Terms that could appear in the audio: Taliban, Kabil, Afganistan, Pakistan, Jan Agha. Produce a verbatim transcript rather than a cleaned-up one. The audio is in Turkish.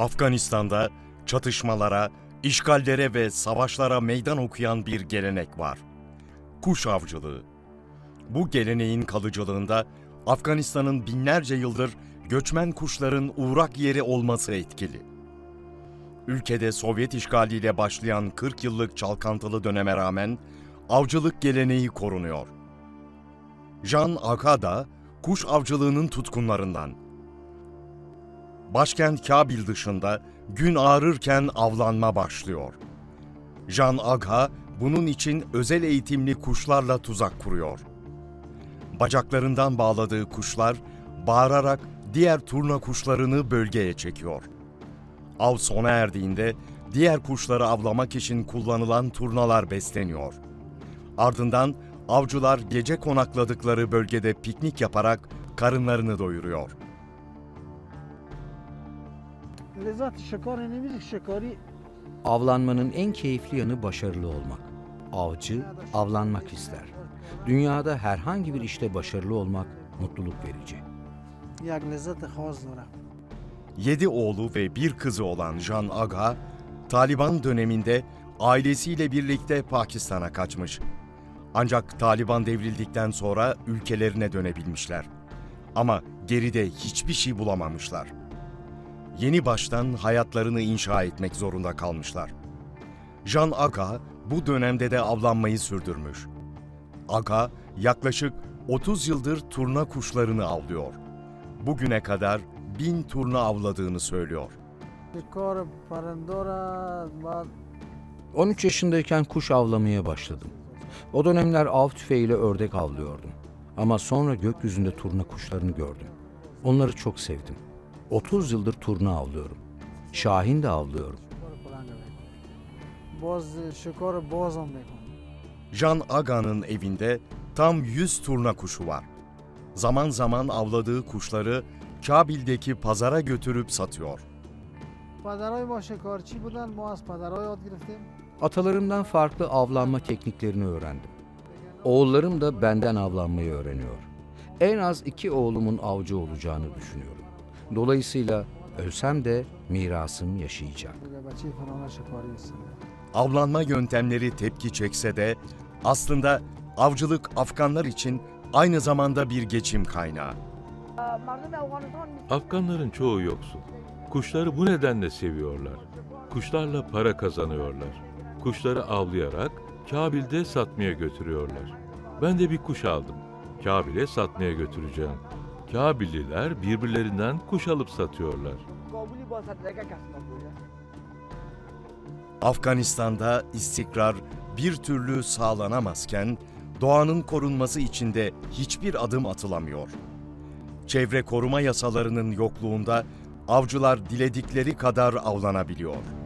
Afganistan'da çatışmalara, işgallere ve savaşlara meydan okuyan bir gelenek var. Kuş avcılığı. Bu geleneğin kalıcılığında Afganistan'ın binlerce yıldır göçmen kuşların uğrak yeri olması etkili. Ülkede Sovyet işgaliyle başlayan kırk yıllık çalkantılı döneme rağmen avcılık geleneği korunuyor. Jan Agha da kuş avcılığının tutkunlarından. Başkent Kabil dışında gün ağarırken avlanma başlıyor. Jan Agha bunun için özel eğitimli kuşlarla tuzak kuruyor. Bacaklarından bağladığı kuşlar bağırarak diğer turna kuşlarını bölgeye çekiyor. Av sona erdiğinde diğer kuşları avlamak için kullanılan turnalar besleniyor. Ardından avcılar gece konakladıkları bölgede piknik yaparak karınlarını doyuruyor. Avlanmanın en keyifli yanı başarılı olmak. Avcı avlanmak ister. Dünyada herhangi bir işte başarılı olmak mutluluk verici. Yedi oğlu ve bir kızı olan Jan Agha, Taliban döneminde ailesiyle birlikte Pakistan'a kaçmış. Ancak Taliban devrildikten sonra ülkelerine dönebilmişler. Ama geride hiçbir şey bulamamışlar. Yeni baştan hayatlarını inşa etmek zorunda kalmışlar. Jan Agha bu dönemde de avlanmayı sürdürmüş. Agha yaklaşık otuz yıldır turna kuşlarını avlıyor. Bugüne kadar bin turna avladığını söylüyor. on üç yaşındayken kuş avlamaya başladım. O dönemler av tüfeğiyle ördek avlıyordum. Ama sonra gökyüzünde turna kuşlarını gördüm. Onları çok sevdim. otuz yıldır turna avlıyorum. Şahin de avlıyorum. Jan Agha'nın evinde tam yüz turna kuşu var. Zaman zaman avladığı kuşları Kabil'deki pazara götürüp satıyor. Atalarımdan farklı avlanma tekniklerini öğrendim. Oğullarım da benden avlanmayı öğreniyor. En az iki oğlumun avcı olacağını düşünüyorum. Dolayısıyla ölsem de mirasım yaşayacak. Avlanma yöntemleri tepki çekse de aslında avcılık Afganlar için aynı zamanda bir geçim kaynağı. Afganların çoğu yoksul. Kuşları bu nedenle seviyorlar. Kuşlarla para kazanıyorlar. Kuşları avlayarak Kabil'de satmaya götürüyorlar. Ben de bir kuş aldım. Kabil'e satmaya götüreceğim. Kabilliler birbirlerinden kuş alıp satıyorlar. Afganistan'da istikrar bir türlü sağlanamazken doğanın korunması için de hiçbir adım atılamıyor. Çevre koruma yasalarının yokluğunda avcılar diledikleri kadar avlanabiliyor.